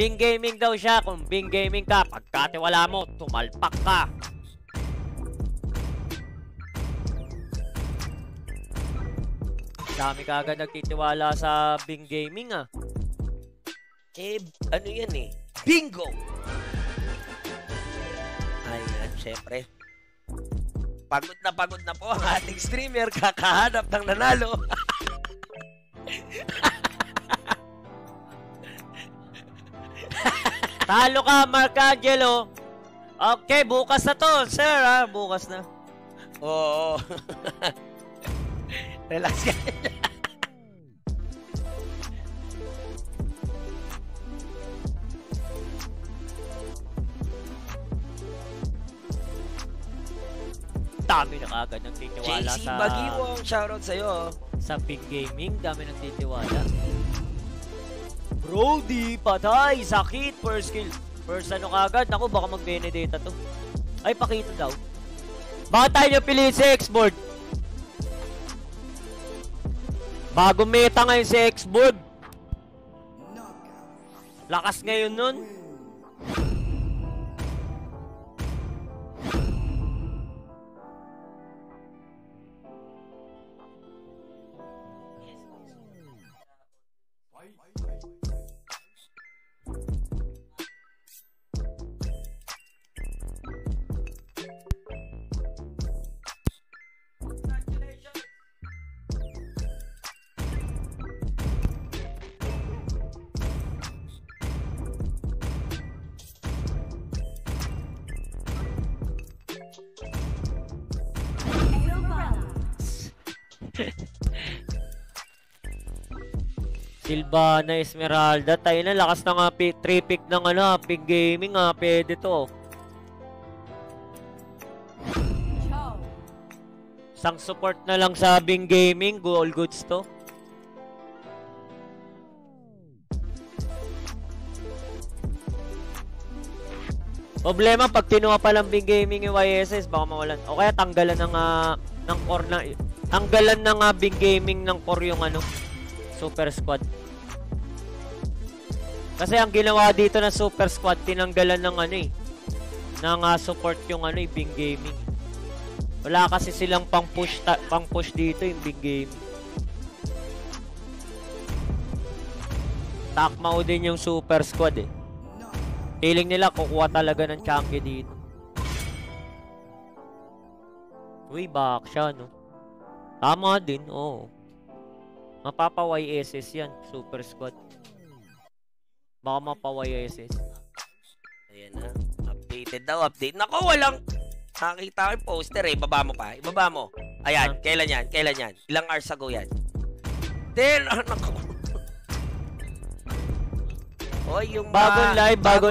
Bing Gaming daw siya. Kung Bing Gaming ka, pagkatiwala mo, tumalpak ka. Dami ka agad nagtitiwala sa Bing Gaming, ah. Eh, ano yan eh? Bingo! Ayan, syempre. Pagod na po ang ating streamer. Kakahanap ng nanalo. Talo ka, Marcangelo. Okay, bukas na to, sir, ha? Bukas na. Oo. Relax ka. Dami na agad ng titiwala JC sa... JC Bakiwong, shoutout sa'yo. Sa Big Gaming, dami ng titiwala. Brody, patay, sakit, first kill. First ano agad, naku, baka mag-Benedetta to. Ay, Paquito daw. Baka tayo nyo piliin si X-Board. Bagong meta ngayon si X-Board. Lakas ngayon nun. Silva na Esmeralda, tayo na lakas ng 3-pick ng ano, Big Gaming, pwede to. Isang support na lang sa Big Gaming, all goods to. Problema pag tinuha pa lang Big Gaming yung YSS, baka mawalan. O kaya tanggalan ng core na tanggalan ng Big Gaming ng core yung ano, Super Squad. Kasi ang ginawa dito ng Super Squad, tinanggalan ng ano eh, ng support yung ano eh, Big Gaming. Wala kasi silang pang push dito yung Big Gaming. Takmao din yung Super Squad eh. Feeling nila kukuha talaga ng chunky dito. Uy, back siya, no? Tama din, oo. Mapapa-YSS yan, Super Squad. Baka mapa-YSS. Ayan na, updated daw, update. Naku, walang... Nakikita ko yung poster eh, ibaba mo pa. Ibaba mo. Ayan, huh? Kailan yan, kailan yan? Ilang hours ago yan? Then, naku... Oy, yung bagong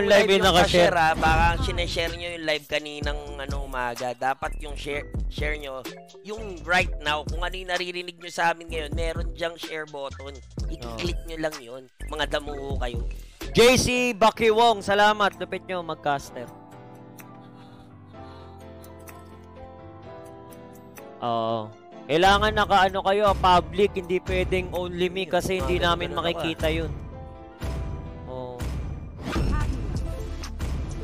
live yung naka-share. Baka sineshare nyo yung live kaninang ano, umaga. Dapat yung share nyo. Yung right now, kung ano yung naririnig nyo sa amin ngayon, meron dyang share button. I-click nyo lang yun. Mga damuho kayo. JC Bakiwong, salamat. Lupit nyo mag-caster. Oo. Kailangan naka-ano kayo, public. Hindi pwedeng only me kasi hindi namin makikita yun.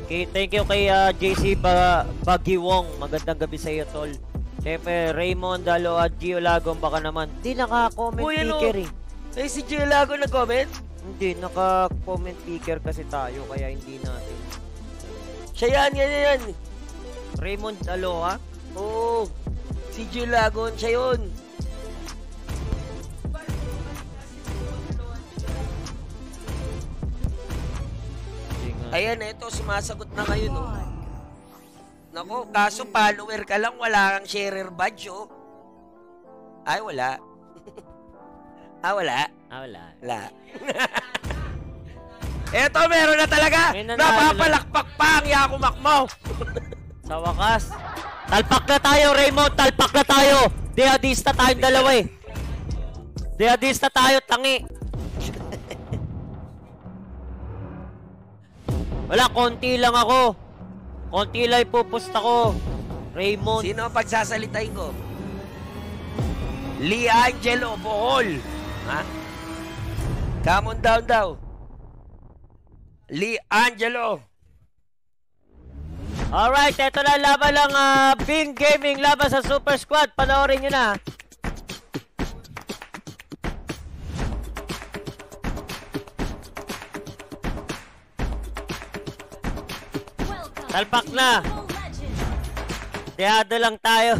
Okay, thank you kay JC Bakiwong. Magandang gabi sa iyo, tol. Siyempre, Raymond Dalo at Gio Lagon baka naman. Hindi, naka-comment picker eh. Eh, si Gio Lagon nag-comment? Hindi, naka-comment picker kasi tayo, kaya hindi natin. Siya yan. Raymond Dalo, ha? Oo, si Gio Lagon, siya yun. Ayan, ito, sumasagot na kayo, no? Naku, kaso follower ka lang, wala kang sharer badge, oh. Ay, wala. Wala. Eto, meron na talaga. Napapalakpak pa ang yakumakmaw. Sa wakas. Talpak na tayo, Raymond. Talpak na tayo. Deadista tayong dalawa, eh. Deadista tayo, tangi. Wala, konti lang ako. Konti lang ipupost ako. Raymond. Sino ang pagsasalitay ko? Lee Angelo Bohol. Ha? Come on down daw. Lee Angelo. Alright, eto na laban ng Bing Gaming laban sa Super Squad. Panoorin nyo na. Talpak na. Dehado lang tayo.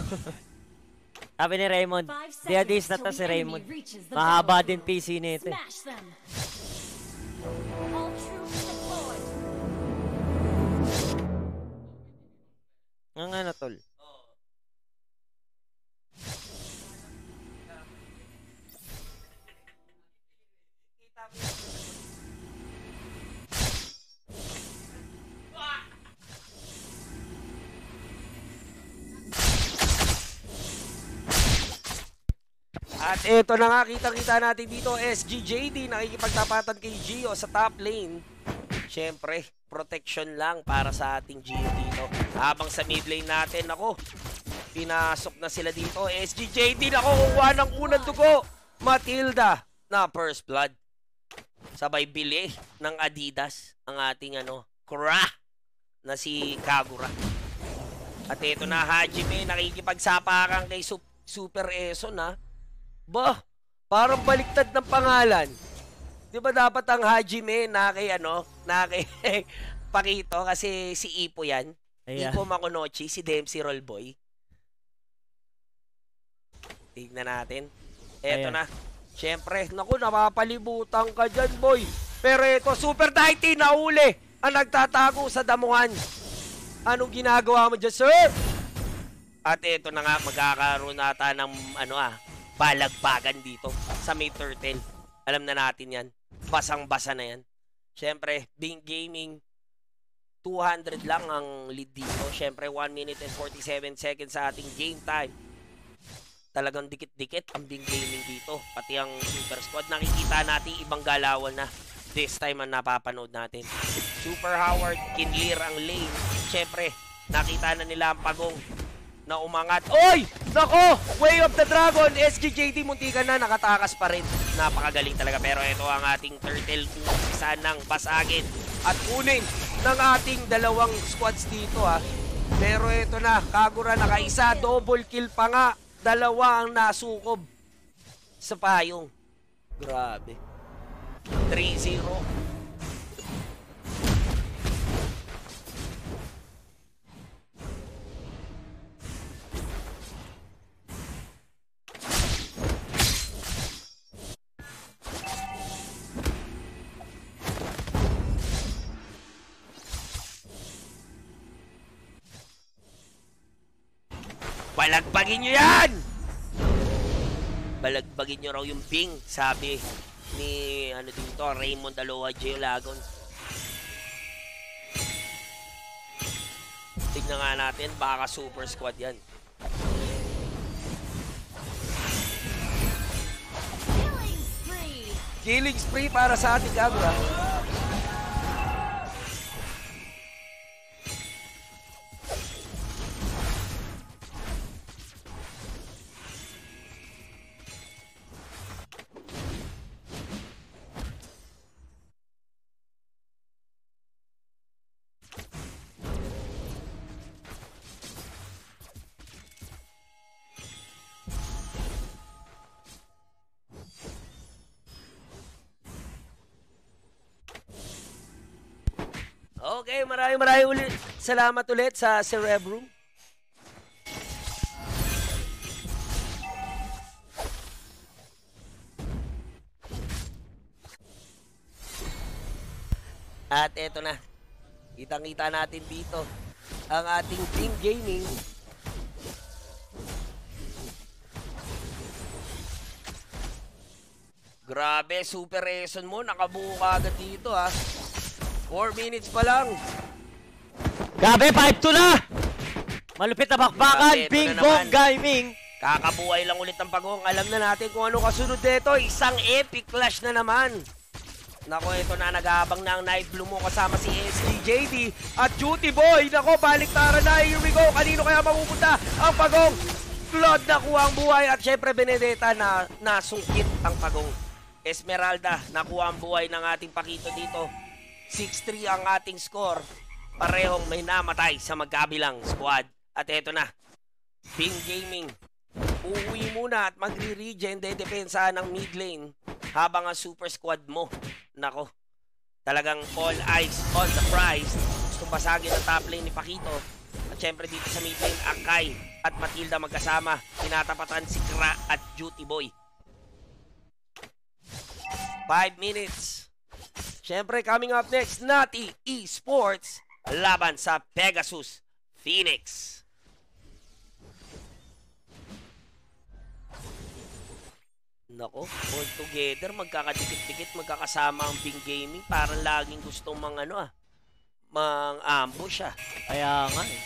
Sabi ni Raymond, dehadis na ta si Raymond. Mahaba din PC nito. Nga na tol. At ito na nga, kita-kita natin dito, SGJD nakikipagtapatan kay Gio sa top lane. Siyempre, protection lang para sa ating Gio dito. Habang sa mid lane natin, ako, pinasok na sila dito. SGJD, ako, kuha ng unang dugo. Matilda na first blood. Sabay bili ng Adidas ang ating Kra na si Kagura. At ito na, Hajime, nakikipagsapakan kay Super Eson, ha? Bah, parang baliktad ng pangalan. Di ba dapat ang Hajime na kay Paquito kasi si Ipo yan. Ayan. Ipo Makunochi, si DMC Rollboy. Tignan natin. Eto na. Siyempre, naku, napapalibutan ka dyan, boy. Pero eto, Super Dighty, nauli. Ang nagtatago sa damuhan. Anong ginagawa mo dyan, sir? At eto na nga, magkakaroon nata ng balagbagan dito sa May Turtle. Alam na natin yan. Basang-basa na yan. Siyempre, Bing Gaming, 200 lang ang lead dito. Siyempre, 1 minute and 47 seconds sa ating game time. Talagang dikit-dikit ang Bing Gaming dito. Pati ang Super Squad. Nakikita natin ibang galawan na this time ang napapanood natin. Super Howard, kinlir ang lane. Siyempre, nakita na nila ang pagong na umangat. Oy! Nako! Way of the Dragon! SGJD muntikan na, nakatakas pa rin. Napakagaling talaga. Pero ito ang ating turtle kung sanang basagin at kunin ng ating dalawang squads dito, ha. Pero ito na, Kagura nakaisa. Double kill pa nga. Dalawa ang nasukob sa payong. Grabe. 3-0. Balagbagin nyo yan! Balagbagin nyo raw yung ping, sabi ni Raymond Dalo, Jill Lagon. Tignan nga natin, baka Super Squad yan. Killing spree para sa ating Kagura. Okay, maraming ulit. Salamat ulit sa Cerebrum. At eto na. Kitang-kita natin dito ang ating Bing Gaming. Grabe, Super Eson mo. Nakabuo ka agad dito, ha. 4 minutes pa lang. Gabi, 5-2 na. Malupit na bakbakan. Bing Gaming. Kakabuhay lang ulit ang pagong. Alam na natin kung ano kasunod dito. Isang epic clash na naman. Nako, ito na, nag-aabang na ang Night Blue mo kasama si SGJD at Duty Boy. Nako, baliktaran na. Here we go. Kanino kaya mapupunta ang pagong? Blood na kuha ang buhay. At syempre, Benedetta na nasungkit ang pagong. Esmeralda, nakuha ang buhay ng ating Paquito dito. 6-3 ang ating score. Parehong may namatay sa magkabilang squad. At eto na, Bing Gaming uuwi muna at magre-regen, dedepensa ng mid lane habang ang super squad mo, nako, talagang all eyes on the prize. Gustong basagin ang top lane ni Paquito. At syempre dito sa mid lane, Akai at Matilda magkasama. Tinatapatan si Kra at Duty Boy. 5 minutes. Syempre coming up next, Nati eSports laban sa Pegasus Phoenix. Nako, all together, magkakadikit-dikit, magkakasama ang Bing Gaming. Parang laging gusto mang ano mang ambush Kaya nga eh.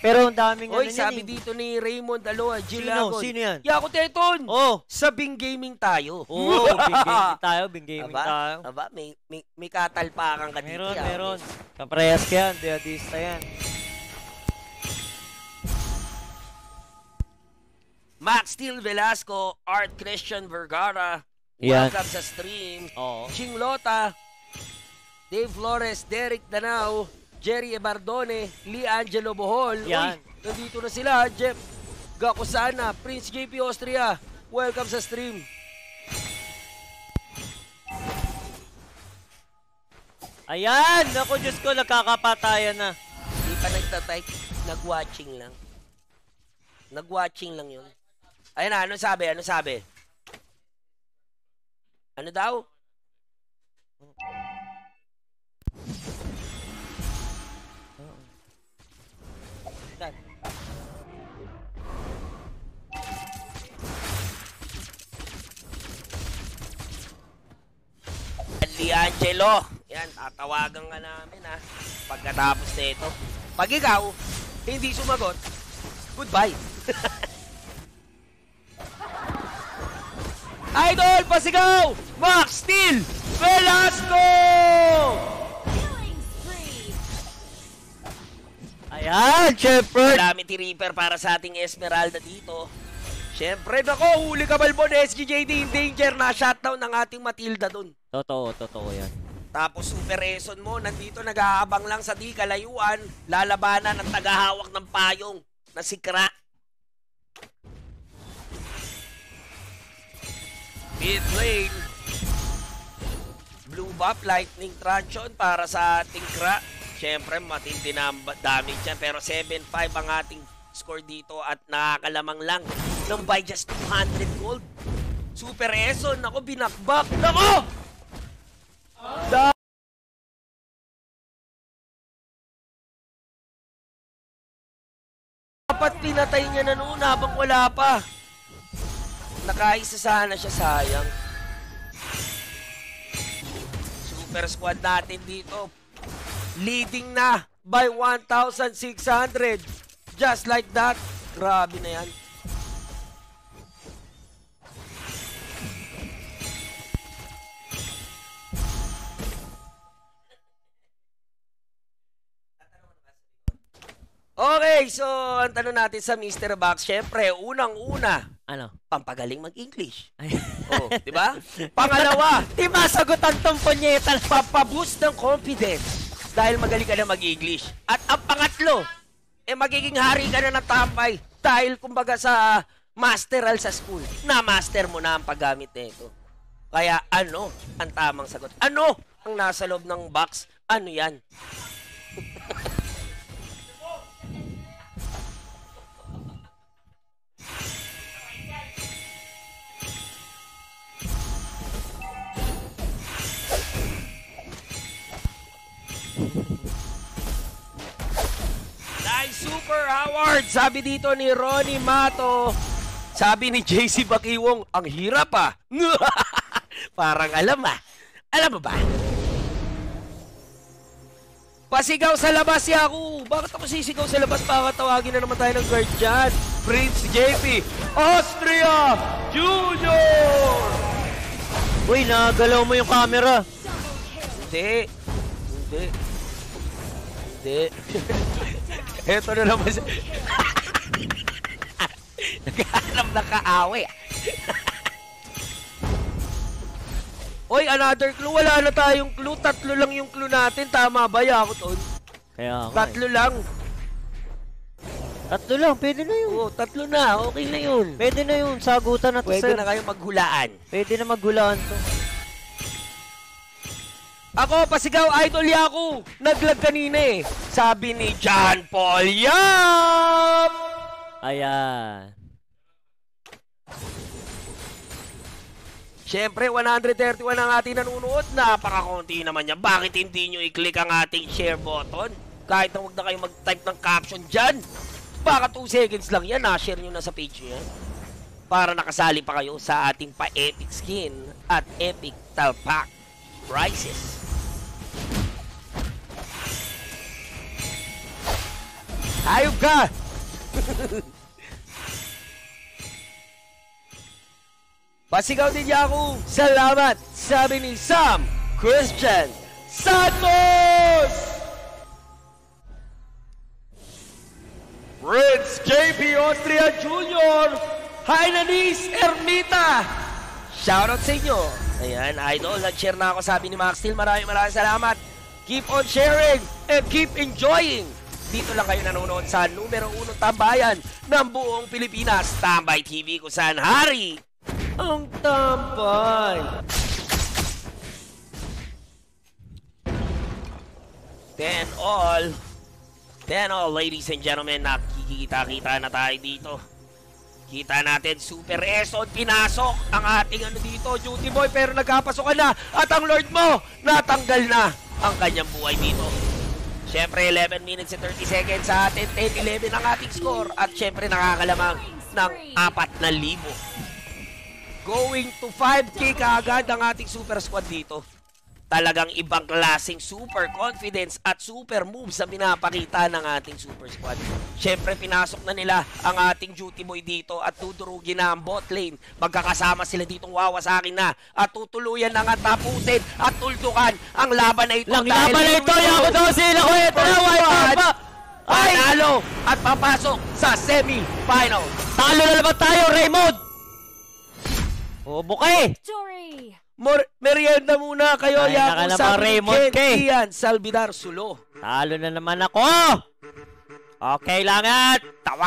Pero ang daming oy, ano yan. Sabi dito ni Raymond Dalo, Jill Lagon. Sino yan? Yako Teton! Oh. Sa Bing Gaming tayo. Oo, oh, Bing Gaming tayo, Bing Gaming tayo. Aba, may katalpakan ka dito. Meron. Kaparehas ka yan, Deadista yan. Max Steel Velasco, Art Christian Vergara. Yan. Welcome sa stream. Oh. Ching Lota, Dave Flores, Derek Danau, Jerry Ebardone, Lee Angelo Bohol. Yan. Uy, nandito na sila. Jeff Gacusana, Prince JP Austria. Welcome sa stream. Ayan! Naku, Diyos ko, nakakapatayan na. Hindi pa nagtatype. Nag-watching lang. Nag-watching lang yun. Ayan na, ano sabi? Ano sabi? Ano daw? Lee Angelo, yan, tatawagan ka namin ha pagkatapos na ito. Pag ikaw hindi sumagot, goodbye. Idol, pasigaw! Max Steel Velasco! Ayan, Shepherd! Marami ti-reaper para sa ating Esmeralda dito. Siyempre, nako, huli ka balbon, SGJD in danger. Na-shutdown ng ating Matilda dun. Totoo, totoo yan. Tapos, Super Eson mo, nandito nag-aabang lang sa di kalayuan. Lalabanan at tagahawak ng payong na si Kra. Mid lane. Blue buff, lightning traction para sa ating Kra. Siyempre, matindi na damage yan. Pero 7-5 ang ating score dito at nakakalamang lang ng by just 200 gold. Super Eson, ako, binakbak. Nako! Oh. Dapat pinatay niya na noon habang wala pa. Nakaisa sana siya, sayang. Super squad natin dito. Leading na by 1,600. Just like that. Grabe na yan. Okay, so ang tanong natin sa Mr. Box, syempre, unang-una, ano? Pampagaling mag-English. Oh, di ba? Pangalawa, di masagot ang tamponyetan, papaboost ng confidence. Dahil magaling ka na mag-English. At ang pangatlo, magiging hari ka na ng tambay. Dahil kumbaga sa masteral sa school, na-master mo na ang paggamit nito. Kaya ano ang tamang sagot? Ano ang nasa loob ng box? Ano yan? Super Award, sabi dito ni Ronnie Mato. Sabi ni JC Bakiwong, ang hirap ah. Parang alam ah. Alam mo ba? Pasigaw sa labas siya ako. Bakit ako sisigaw sa labas? Baka tawagin na naman tayo ng guard dyan. Prince JP Austria Junior. Uy, nagalaw mo yung camera. Hindi. Hindi. Hindi. Eto na naman siya. Naghahanap lahat ng kaaway. Oy, another clue. Wala na tayong clue. Tatlo lang yung clue natin. Tama ba, Yakuton? Kaya ako. Tatlo lang. Tatlo lang. Pwede na yun. Oo, tatlo na. Okay na yun. Pwede na yun. Sagutan na to, sir. Pwede na kayong maghulaan. Pwede na maghulaan to. Ako, pasigaw, idol Yaku. Naglag kanina eh. Sabi ni John Paul. Yup! Ayan. Siyempre, 131 ang ating nanunood. Napakakunti naman niya. Bakit hindi nyo i-click ang ating share button? Kahit na huwag na kayo mag-type ng caption dyan. Baka 2 seconds lang yan. Na-share nyo na sa page nyo yan. Para nakasali pa kayo sa ating pa-epic skin at epic talpak prizes. Hayop ka! Pasigaw din niya ako. Salamat, sabi ni Sam, Christian Santos! Prince JP Austria Jr. Hainanis Ermita. Shoutout sa inyo. Ayan, idol. Nag-share na ako, sabi ni Max Steel. Maraming salamat. Keep on sharing and keep enjoying. Dito lang kayo nanonood sa numero 1 tambayan ng buong Pilipinas. Tambay TV, kung saan hari ang tambay. Then all, ladies and gentlemen, nakikita-kita na tayo dito. Kita natin, Super Eson, pinasok ang ating ano dito, Duty Boy, pero nagkapasok na. At ang Lord mo, natanggal na ang kanyang buhay dito. Siyempre, 11 minutes and 30 seconds sa atin, 10-11 ang ating score. At siyempre, nakakalamang ng 4,000. Going to 5K kaagad ang ating Super Squad dito. Talagang ibang klaseng super confidence at super moves ang pinapakita ng ating Super Squad. Siyempre, pinasok na nila ang ating Duty Boy dito at tuturugin na ang bot lane. Magkakasama sila ditong wawasakin na at tutuluyan na nga tapusin at tuldukan ang laban na ito. Ang laban na ito, Yaku daw sila ko ito na white. Panalo at papasok sa semi-final. Talo na naman tayo, Raymond! O, bukay! Merienda muna kayo, Yaku, sa Raymond K. Ian Salvidar Sulo. Talo na naman ako! Okay lang at tawa!